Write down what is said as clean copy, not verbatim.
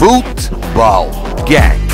Football Gang.